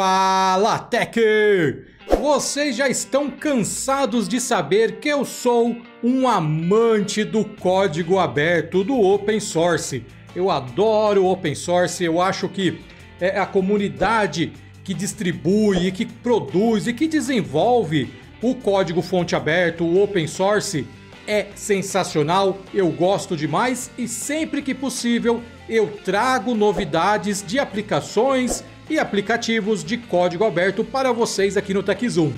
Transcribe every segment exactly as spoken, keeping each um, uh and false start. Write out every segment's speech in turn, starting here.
Fala, Tech! Vocês já estão cansados de saber que eu sou um amante do código aberto, do open source. Eu adoro open source, eu acho que é a comunidade que distribui, que produz e que desenvolve o código fonte aberto, o open source, é sensacional, eu gosto demais e sempre que possível eu trago novidades de aplicações e aplicativos de código aberto para vocês aqui no TechZoom.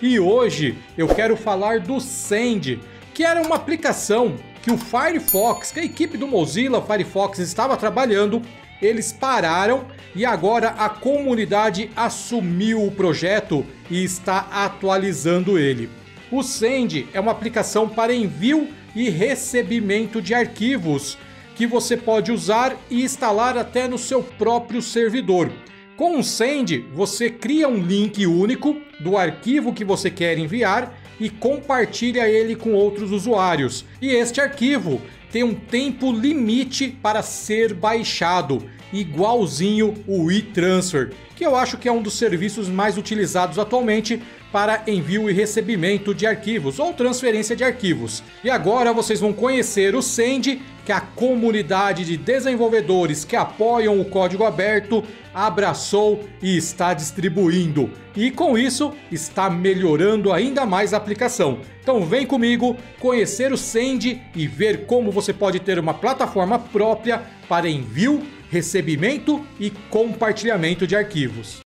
E hoje eu quero falar do Send, que era uma aplicação que o Firefox, que a equipe do Mozilla Firefox estava trabalhando, eles pararam e agora a comunidade assumiu o projeto e está atualizando ele. O Send é uma aplicação para envio e recebimento de arquivos que você pode usar e instalar até no seu próprio servidor. Com o Send, você cria um link único do arquivo que você quer enviar e compartilha ele com outros usuários. E este arquivo tem um tempo limite para ser baixado, igualzinho o WeTransfer, que eu acho que é um dos serviços mais utilizados atualmente para envio e recebimento de arquivos ou transferência de arquivos. E agora vocês vão conhecer o Send, que a comunidade de desenvolvedores que apoiam o código aberto abraçou e está distribuindo. E com isso, está melhorando ainda mais a aplicação. Então vem comigo conhecer o Send e ver como você pode ter uma plataforma própria para envio, recebimento e compartilhamento de arquivos.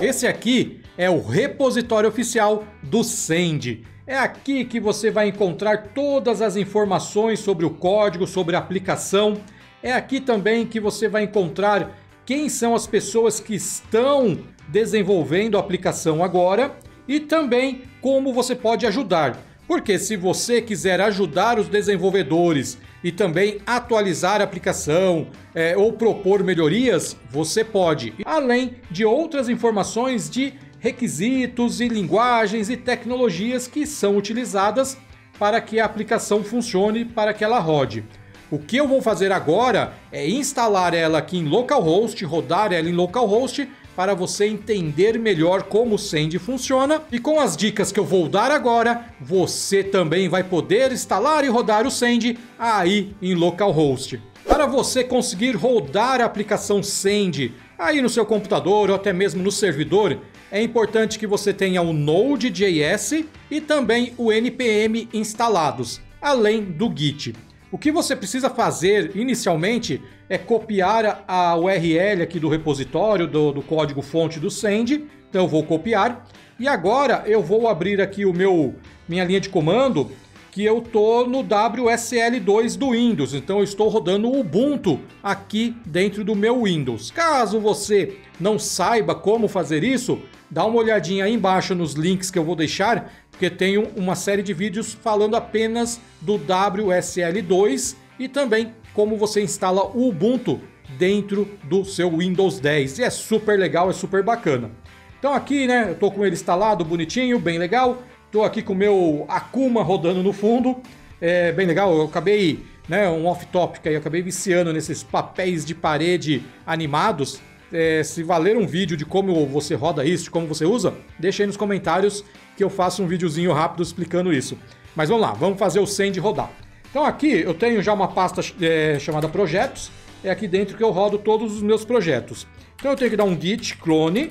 Esse aqui é o repositório oficial do Send. É aqui que você vai encontrar todas as informações sobre o código, sobre a aplicação. É aqui também que você vai encontrar quem são as pessoas que estão desenvolvendo a aplicação agora e também como você pode ajudar. Porque se você quiser ajudar os desenvolvedores e também atualizar a aplicação é, ou propor melhorias, você pode. Além de outras informações de requisitos e linguagens e tecnologias que são utilizadas para que a aplicação funcione, para que ela rode. O que eu vou fazer agora é instalar ela aqui em localhost, rodar ela em localhost, para você entender melhor como o Send funciona. E com as dicas que eu vou dar agora, você também vai poder instalar e rodar o Send aí em localhost. Para você conseguir rodar a aplicação Send aí no seu computador ou até mesmo no servidor, é importante que você tenha o Node ponto J S e também o N P M instalados, além do Git. O que você precisa fazer inicialmente é copiar a U R L aqui do repositório, do, do código fonte do Send. Então eu vou copiar e agora eu vou abrir aqui o meu, minha linha de comando, que eu estou no W S L dois do Windows. Então eu estou rodando o Ubuntu aqui dentro do meu Windows. Caso você não saiba como fazer isso, dá uma olhadinha aí embaixo nos links que eu vou deixar, porque tem uma série de vídeos falando apenas do W S L dois e também como você instala o Ubuntu dentro do seu Windows dez. E é super legal, é super bacana. Então aqui, né, eu tô com ele instalado, bonitinho, bem legal. Tô aqui com o meu Akuma rodando no fundo. É bem legal, eu acabei, né, um off-topic aí, eu acabei viciando nesses papéis de parede animados. É, se valer um vídeo de como você roda isso, de como você usa, deixa aí nos comentários que eu faço um videozinho rápido explicando isso. Mas vamos lá, vamos fazer o Send rodar. Então aqui eu tenho já uma pasta é, chamada projetos, é aqui dentro que eu rodo todos os meus projetos. Então eu tenho que dar um git clone,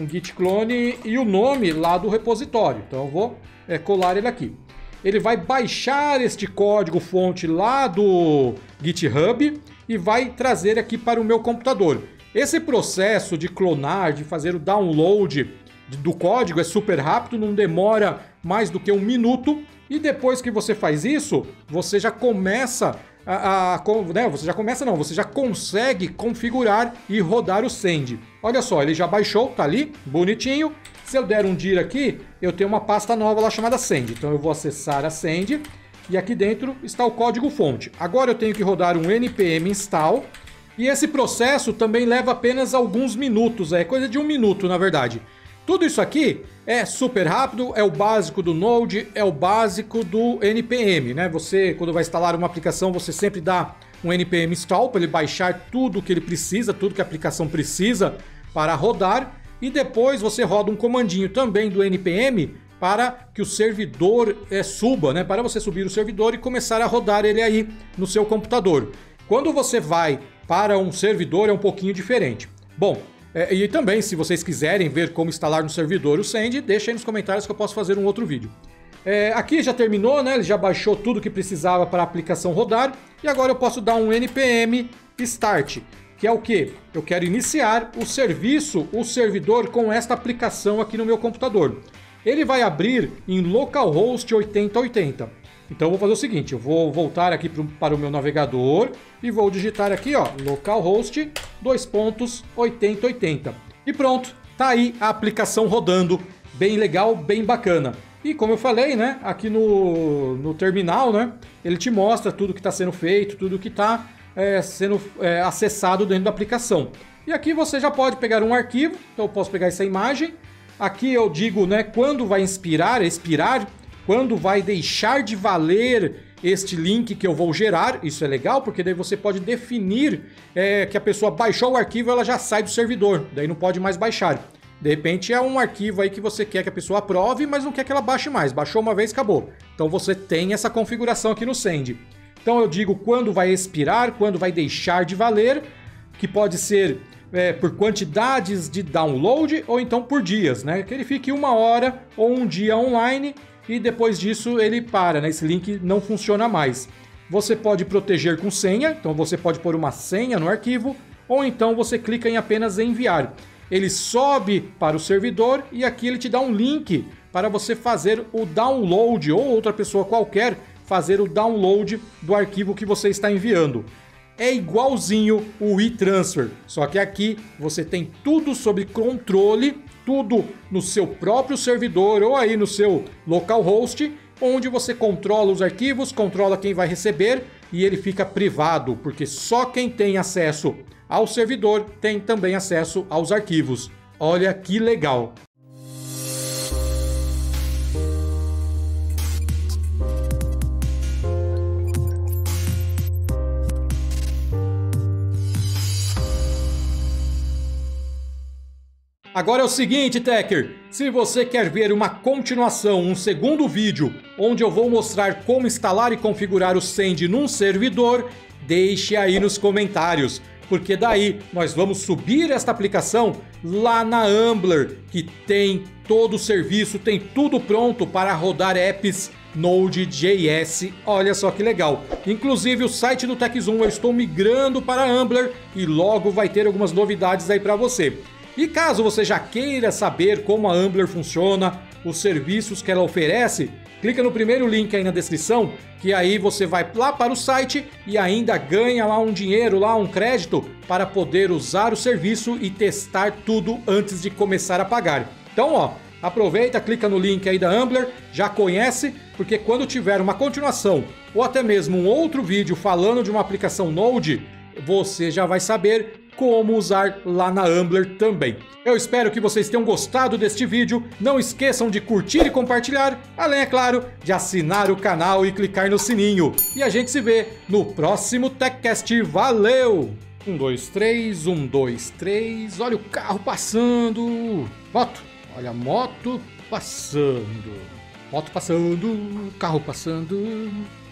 um git clone e o nome lá do repositório. Então eu vou é, colar ele aqui. Ele vai baixar este código fonte lá do GitHub e vai trazer aqui para o meu computador. Esse processo de clonar, de fazer o download do código é super rápido, não demora mais do que um minuto. E depois que você faz isso, você já começa a, a né? Você já começa não, você já consegue configurar e rodar o Send. Olha só, ele já baixou, tá ali, bonitinho. Se eu der um dir aqui, eu tenho uma pasta nova lá chamada Send. Então eu vou acessar a Send e aqui dentro está o código fonte. Agora eu tenho que rodar um N P M install. E esse processo também leva apenas alguns minutos, é coisa de um minuto na verdade. Tudo isso aqui é super rápido, é o básico do Node, é o básico do N P M, né? Você, quando vai instalar uma aplicação, você sempre dá um N P M install para ele baixar tudo que ele precisa, tudo que a aplicação precisa para rodar, e depois você roda um comandinho também do N P M para que o servidor é, suba, né? Para você subir o servidor e começar a rodar ele aí no seu computador. Quando você vai para um servidor é um pouquinho diferente. Bom, É, e também, se vocês quiserem ver como instalar no servidor o Send, deixa aí nos comentários que eu posso fazer um outro vídeo. É, aqui já terminou, né? Ele já baixou tudo que precisava para a aplicação rodar. E agora eu posso dar um N P M Start, que é o quê? Eu quero iniciar o serviço, o servidor, com esta aplicação aqui no meu computador. Ele vai abrir em localhost oitenta oitenta. Então eu vou fazer o seguinte, eu vou voltar aqui pro, para o meu navegador e vou digitar aqui, ó, localhost dois pontos oitenta oitenta. E pronto, tá aí a aplicação rodando, bem legal, bem bacana. E como eu falei, né, aqui no, no terminal, né, ele te mostra tudo que está sendo feito, tudo que está é, sendo é, acessado dentro da aplicação. E aqui você já pode pegar um arquivo, então eu posso pegar essa imagem. Aqui eu digo, né, quando vai inspirar, expirar, quando vai deixar de valer este link que eu vou gerar. Isso é legal, porque daí você pode definir é, que a pessoa baixou o arquivo, ela já sai do servidor, daí não pode mais baixar. De repente é um arquivo aí que você quer que a pessoa aprove, mas não quer que ela baixe mais, baixou uma vez, acabou. Então você tem essa configuração aqui no Send. Então eu digo quando vai expirar, quando vai deixar de valer, que pode ser É, por quantidades de download ou então por dias, né? Que ele fique uma hora ou um dia online e depois disso ele para, né? Esse link não funciona mais. Você pode proteger com senha, então você pode pôr uma senha no arquivo ou então você clica em apenas enviar. Ele sobe para o servidor e aqui ele te dá um link para você fazer o download ou outra pessoa qualquer fazer o download do arquivo que você está enviando. É igualzinho o WeTransfer, só que aqui você tem tudo sobre controle, tudo no seu próprio servidor ou aí no seu localhost, onde você controla os arquivos, controla quem vai receber e ele fica privado, porque só quem tem acesso ao servidor tem também acesso aos arquivos. Olha que legal! Agora é o seguinte, Techer, se você quer ver uma continuação, um segundo vídeo, onde eu vou mostrar como instalar e configurar o Send num servidor, deixe aí nos comentários, porque daí nós vamos subir esta aplicação lá na Umbler, que tem todo o serviço, tem tudo pronto para rodar apps Node.js. Olha só que legal. Inclusive o site do TechZoom eu estou migrando para a Umbler e logo vai ter algumas novidades aí para você. E caso você já queira saber como a Umbler funciona, os serviços que ela oferece, clica no primeiro link aí na descrição, que aí você vai lá para o site e ainda ganha lá um dinheiro, lá um crédito, para poder usar o serviço e testar tudo antes de começar a pagar. Então, ó, aproveita, clica no link aí da Umbler, já conhece, porque quando tiver uma continuação ou até mesmo um outro vídeo falando de uma aplicação Node, você já vai saber como usar lá na Umbler também. Eu espero que vocês tenham gostado deste vídeo, não esqueçam de curtir e compartilhar, além, é claro, de assinar o canal e clicar no sininho. E a gente se vê no próximo TechCast, valeu! Um, dois, três, um, dois, três, olha o carro passando, moto, olha a moto passando, moto passando, carro passando...